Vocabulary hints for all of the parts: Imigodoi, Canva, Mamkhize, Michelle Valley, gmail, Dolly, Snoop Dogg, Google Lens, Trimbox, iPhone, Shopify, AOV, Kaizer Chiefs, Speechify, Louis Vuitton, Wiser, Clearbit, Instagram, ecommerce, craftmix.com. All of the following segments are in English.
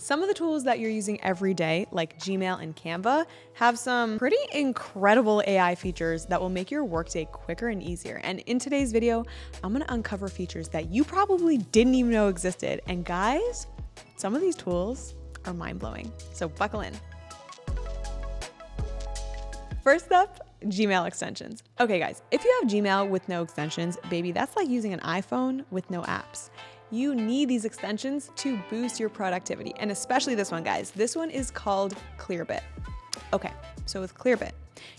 Some of the tools that you're using every day, like Gmail and Canva, have some pretty incredible AI features that will make your workday quicker and easier. And in today's video, I'm gonna uncover features that you probably didn't even know existed. And guys, some of these tools are mind-blowing, so buckle in. First up, Gmail extensions. Okay guys, if you have Gmail with no extensions, baby, that's like using an iPhone with no apps. You need these extensions to boost your productivity, and especially this one, guys. This one is called Clearbit. Okay, so with Clearbit,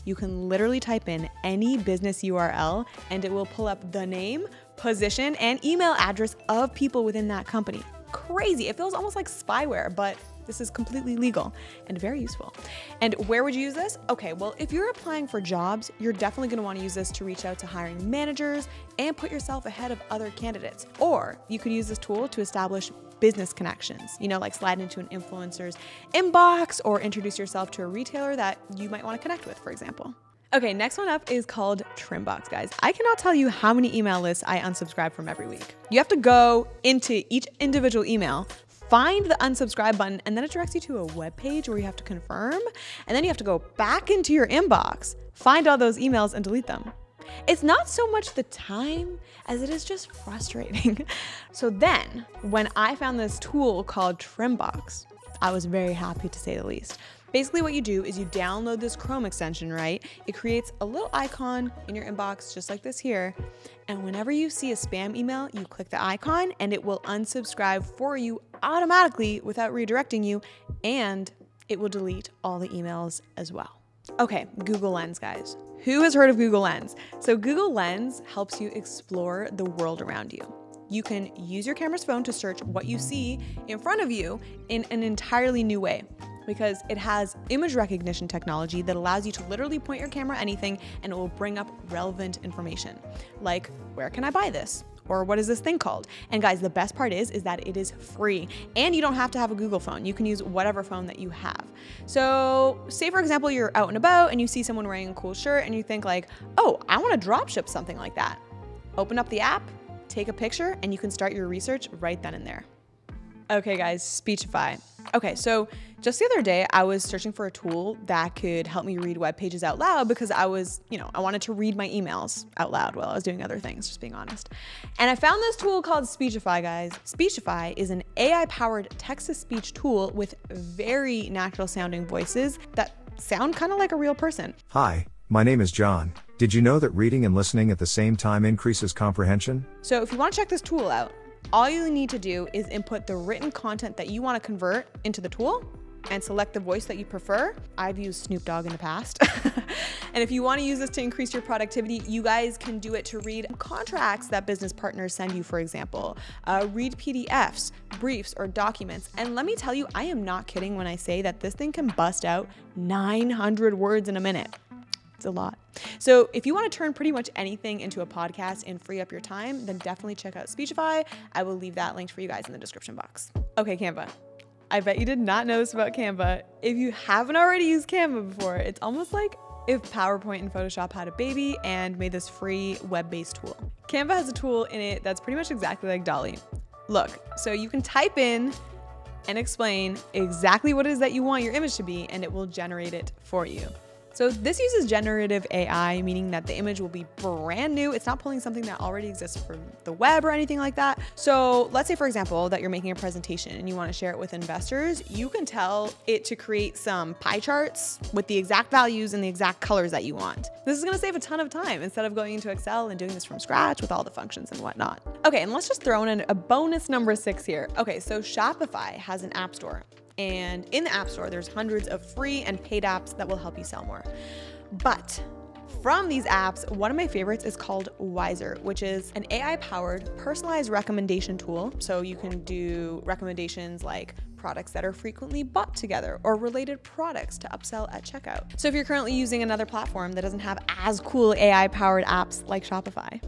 you can literally type in any business URL and it will pull up the name, position, and email address of people within that company. Crazy, it feels almost like spyware, but this is completely legal and very useful. And where would you use this? Okay, well, if you're applying for jobs, you're definitely gonna wanna use this to reach out to hiring managers and put yourself ahead of other candidates. Or you could use this tool to establish business connections, you know, like slide into an influencer's inbox or introduce yourself to a retailer that you might wanna connect with, for example. Okay, next one up is called Trimbox, guys. I cannot tell you how many email lists I unsubscribe from every week. You have to go into each individual email, find the unsubscribe button, and then it directs you to a web page where you have to confirm, and then you have to go back into your inbox, find all those emails, and delete them. It's not so much the time as it is just frustrating. So then, when I found this tool called Trimbox, I was very happy, to say the least. Basically what you do is you download this Chrome extension, right? It creates a little icon in your inbox, just like this here. And whenever you see a spam email, you click the icon and it will unsubscribe for you automatically without redirecting you. And it will delete all the emails as well. Okay, Google Lens, guys. Who has heard of Google Lens? So Google Lens helps you explore the world around you. You can use your camera's phone to search what you see in front of you in an entirely new way, because it has image recognition technology that allows you to literally point your camera at anything and it will bring up relevant information. Like, where can I buy this? Or what is this thing called? And guys, the best part is that it is free and you don't have to have a Google phone. You can use whatever phone that you have. So say for example, you're out and about and you see someone wearing a cool shirt and you think like, oh, I wanna drop ship something like that. Open up the app, take a picture, and you can start your research right then and there. Okay guys, Speechify. Okay, so just the other day, I was searching for a tool that could help me read web pages out loud because I was, you know, I wanted to read my emails out loud while I was doing other things, just being honest. And I found this tool called Speechify, guys. Speechify is an AI-powered text-to-speech tool with very natural-sounding voices that sound kind of like a real person. Hi, my name is John. Did you know that reading and listening at the same time increases comprehension? So if you want to check this tool out, all you need to do is input the written content that you want to convert into the tool and select the voice that you prefer. I've used Snoop Dogg in the past. And if you want to use this to increase your productivity, you guys can do it to read contracts that business partners send you, for example, read PDFs, briefs, or documents. And let me tell you, I am not kidding when I say that this thing can bust out 900 words in a minute. It's a lot. So if you want to turn pretty much anything into a podcast and free up your time, then definitely check out Speechify. I will leave that linked for you guys in the description box. Okay, Canva. I bet you did not know this about Canva. If you haven't already used Canva before, it's almost like if PowerPoint and Photoshop had a baby and made this free web-based tool. Canva has a tool in it that's pretty much exactly like Dolly. Look, so you can type in and explain exactly what it is that you want your image to be, and it will generate it for you. So this uses generative AI, meaning that the image will be brand new. It's not pulling something that already exists from the web or anything like that. So let's say, for example, that you're making a presentation and you want to share it with investors. You can tell it to create some pie charts with the exact values and the exact colors that you want. This is going to save a ton of time instead of going into Excel and doing this from scratch with all the functions and whatnot. Okay, and let's just throw in a bonus number 6 here. Okay, so Shopify has an app store. And in the App Store, there's hundreds of free and paid apps that will help you sell more. But from these apps, one of my favorites is called Wiser, which is an AI-powered personalized recommendation tool. So you can do recommendations like products that are frequently bought together or related products to upsell at checkout. So if you're currently using another platform that doesn't have as cool AI-powered apps like Shopify,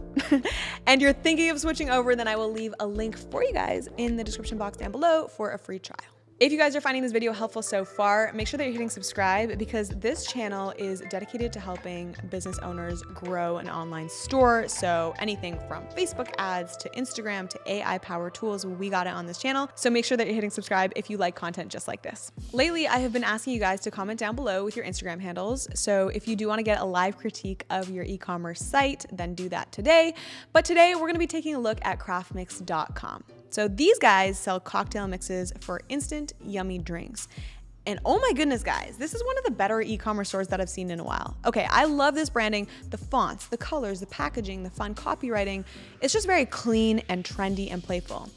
and you're thinking of switching over, then I will leave a link for you guys in the description box down below for a free trial. If you guys are finding this video helpful so far, make sure that you're hitting subscribe because this channel is dedicated to helping business owners grow an online store. So anything from Facebook ads to Instagram to AI power tools, we got it on this channel. So make sure that you're hitting subscribe if you like content just like this. Lately, I have been asking you guys to comment down below with your Instagram handles. So if you do want to get a live critique of your e-commerce site, then do that today. But today we're going to be taking a look at craftmix.com. So these guys sell cocktail mixes for instant yummy drinks. And oh my goodness, guys, this is one of the better e-commerce stores that I've seen in a while. Okay, I love this branding, the fonts, the colors, the packaging, the fun copywriting. It's just very clean and trendy and playful.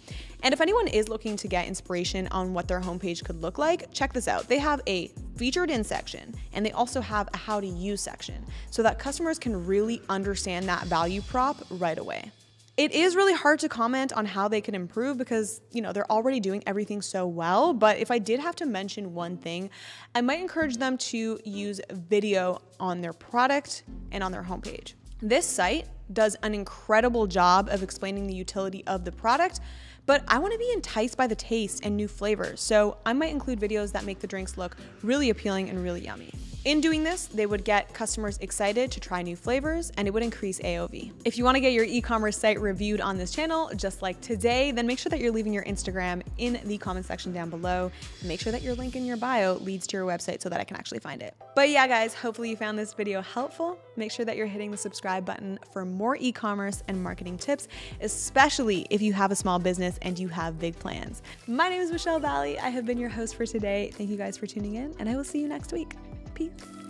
And if anyone is looking to get inspiration on what their homepage could look like, check this out. They have a featured in section, and they also have a how to use section so that customers can really understand that value prop right away. It is really hard to comment on how they can improve because, you know, they're already doing everything so well. But if I did have to mention one thing, I might encourage them to use video on their product and on their homepage. This site does an incredible job of explaining the utility of the product, but I want to be enticed by the taste and new flavors. So I might include videos that make the drinks look really appealing and really yummy. In doing this, they would get customers excited to try new flavors and it would increase AOV. If you want to get your e-commerce site reviewed on this channel, just like today, then make sure that you're leaving your Instagram in the comment section down below. Make sure that your link in your bio leads to your website so that I can actually find it. But yeah, guys, hopefully you found this video helpful. Make sure that you're hitting the subscribe button for more e-commerce and marketing tips, especially if you have a small business and you have big plans. My name is Michelle Valley. I have been your host for today. Thank you guys for tuning in and I will see you next week. Peace.